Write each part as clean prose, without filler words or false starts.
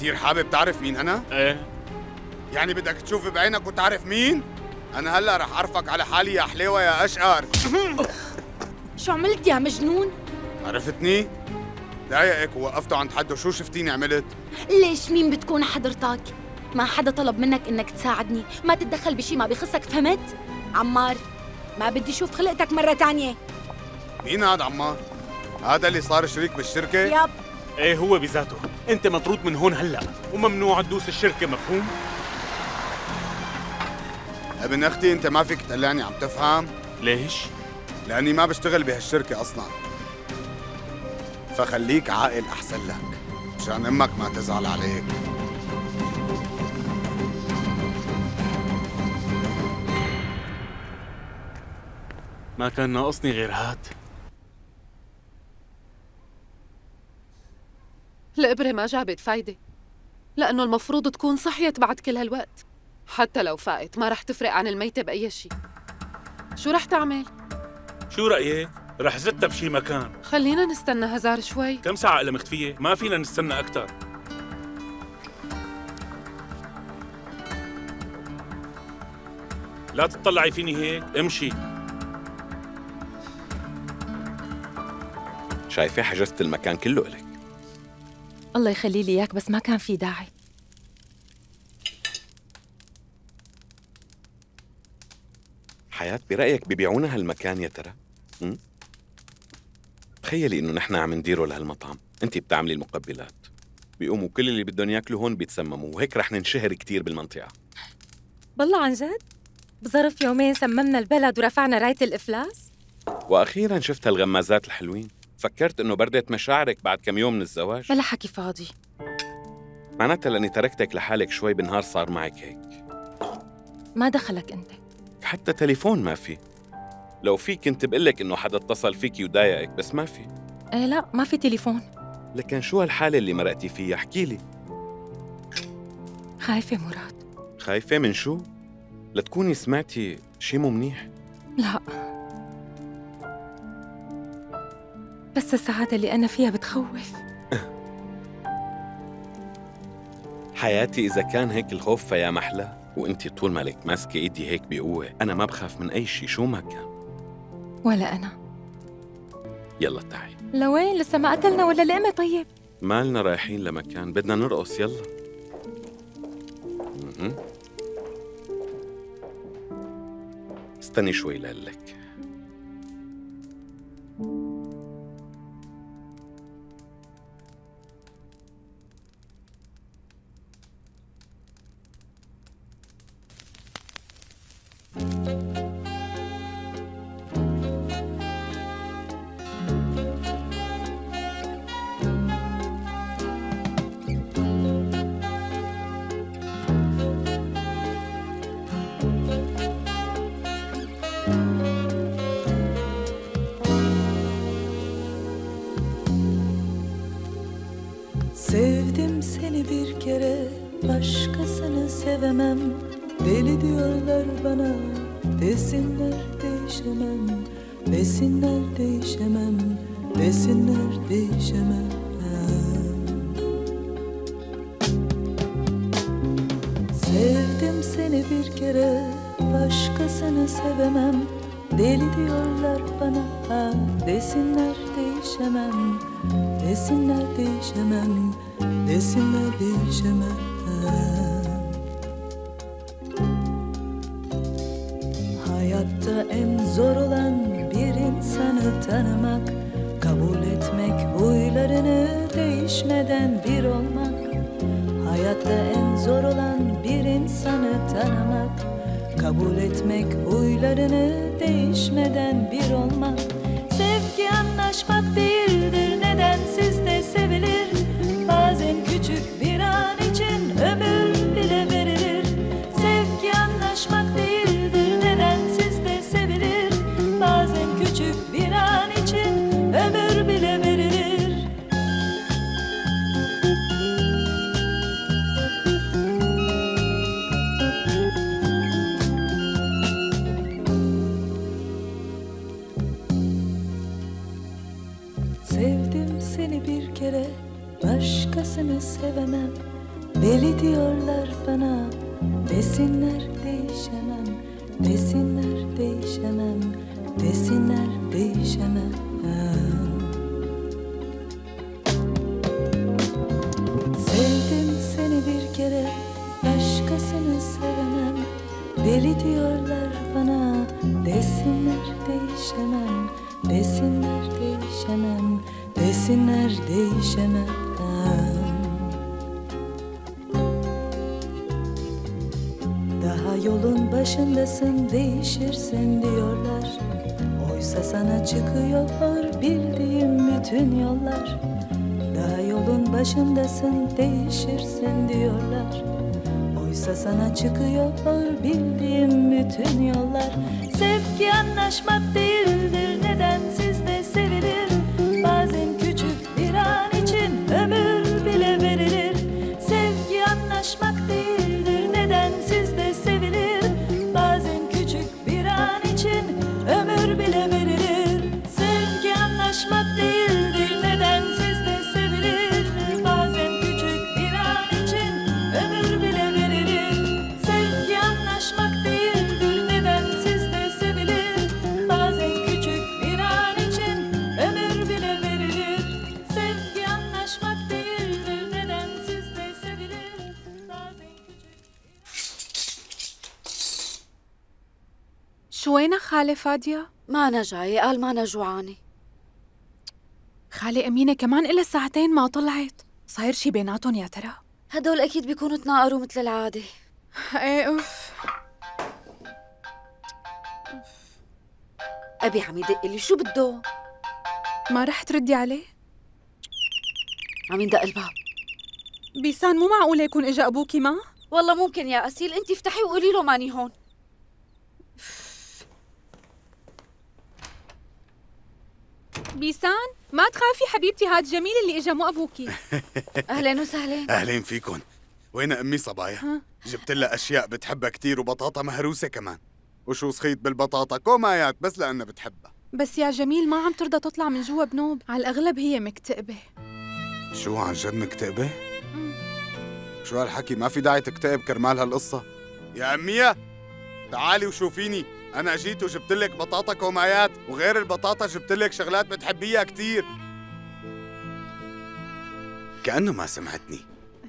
كتير حابب تعرف مين أنا؟ إيه؟ يعني بدك تشوف بعينك وتعرف مين؟ أنا هلا رح أعرفك على حالي يا حليوة يا أشقر. شو عملت يا مجنون؟ عرفتني؟ دقايقك ووقفتوا عند حد وشو شفتيني عملت؟ ليش مين بتكون حضرتك؟ ما حدا طلب منك إنك تساعدني، ما تتدخل بشي ما بيخصك، فهمت؟ عمار ما بدي أشوف خلقتك مرة تانية. مين هاد عمار؟ هذا اللي صار شريك بالشركة؟ ياب. إيه هو بذاته، أنت مطرود من هون هلا وممنوع تدوس الشركة، مفهوم؟ ابن أختي أنت ما فيك تقلعني، عم تفهم؟ ليش؟ لأني ما بشتغل بهالشركة أصلاً. فخليك عاقل أحسن لك، مشان أمك ما تزعل عليك. ما كان ناقصني غير هاد. الإبرة ما جابت فايدة، لأنه المفروض تكون صحيت بعد كل هالوقت. حتى لو فاقت ما رح تفرق عن الميتة بأي شيء. شو رح تعمل؟ شو رأيك؟ رح زتها بشي مكان. خلينا نستنى هزار شوي. كم ساعة إلا مختفية؟ ما فينا نستنى أكتر. لا تطلعي فيني هيك، امشي. شايفة حجزت المكان كله إلك. الله يخلي لي إياك، بس ما كان في داعي. حياة برأيك ببيعونا هالمكان يا ترى؟ تخيلي إنه نحن عم نديره لهالمطعم، أنت بتعملي المقبلات، بيقوموا كل اللي بدهم ياكلوا هون بيتسمموا، وهيك رح ننشهر كتير بالمنطقة. بالله عن جد؟ بظرف يومين سممنا البلد ورفعنا راية الإفلاس؟ وأخيراً شفت هالغمازات الحلوين، فكرت إنه بردت مشاعرك بعد كم يوم من الزواج. بلا حكي فاضي. معناتها لأني تركتك لحالك شوي بالنهار صار معك هيك. ما دخلك أنت؟ حتى تليفون ما في. لو في كنت بقلك إنه حدا اتصل فيكي وضايقك، بس ما في. إيه لا ما في تليفون. لكن شو هالحالة اللي مرقتي فيها؟ احكي لي. خايفة مراد. خايفة من شو؟ لتكوني سمعتي شي مو منيح؟ لا. بس السعادة اللي أنا فيها بتخوف. حياتي إذا كان هيك الخوف فيا محلى، وأنتِ طول ما لك ماسكة إيدي هيك بقوة، أنا ما بخاف من أي شيء شو ما كان. ولا أنا. يلا تعي. لوين؟ لسه ما أكلنا ولا لقمة طيب؟ مالنا رايحين لمكان، بدنا نرقص يلا. استني شوي لقلك. Sevdim seni bir kere, başkasını sevemem. Deli diyorlar bana, desinler değişemem. Desinler değişemem, desinler değişemem. Sevdim seni bir kere, başkasını sevemem. Deli diyorlar bana, desinler değişemem. Desinler değişemem, desinler değişemem. Hayatta en zor olan bir insanı tanımak, kabul etmek, huylarını değişmeden bir olmak. Hayatta en zor olan bir insanı tanımak, kabul etmek, huylarını değişmeden bir olmak. Sevgi anlaşmak değildir, nedensiz de sevilir. Bazen küçük bir an için ömür bile verilir. Sevgi anlaşmak değildir, nedensiz de sevilir. Bazen küçük bir an için ömür bile verilir. Sevgi Deli diyorlar bana, desinler değişemem, desinler değişemem, desinler değişemem. Sevdim seni bir kere, başkasını sevemem. Deli diyorlar bana, desinler değişemem, desinler değişemem, desinler değişemem. Yolun başındasın, değişirsin diyorlar. Oysa sana çıkıyor bildiğim bütün yollar. Daha yolun başındasın, değişirsin diyorlar. Oysa sana çıkıyor bildiğim bütün yollar. Sevgi anlaşmak değildir, nedensiz de sevilir. Bazen küçük bir an için ömür bile verilir. Sevgi anlaşmak değildir. وين خالة فادية؟ ما أنا جاية، قال ما أنا جوعانة. خالة أمينة كمان إلا ساعتين ما طلعت، صاير شي بيناتهم يا ترى؟ هدول أكيد بيكونوا تناقروا مثل العادة. إيه أوف. أبي عم يدق لي، شو بده؟ ما رح تردي عليه؟ عم يندق الباب. بيسان مو معقولة يكون إجا أبوكي ما؟ والله ممكن يا أسيل، أنت افتحي وقولي له ماني هون. بيسان ما تخافي حبيبتي، هاد جميل اللي اجا مو ابوكي. اهلا وسهلا. اهلين فيكن. وين امي صبايا؟ جبت لها اشياء بتحبها كثير وبطاطا مهروسه كمان. وشو سخيت بالبطاطا، كومايات بس لانها بتحبها. بس يا جميل ما عم ترضى تطلع من جوا بنوب، على الاغلب هي مكتئبه. شو عن جد مكتئبه؟ شو هالحكي، ما في داعي تكتئب كرمال هالقصه. يا اميه تعالي وشوفيني، أنا جيت وجبت لك بطاطا كومايات، وغير البطاطا جبت لك شغلات بتحبيها كثير. كأنه ما سمعتني،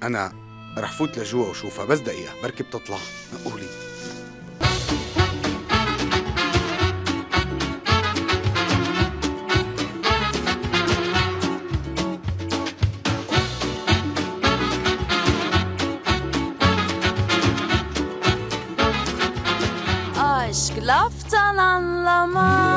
أنا رح فوت لجوا وشوفها بس دقيقة، بركي بتطلع، قولي. Laftan anlamaz.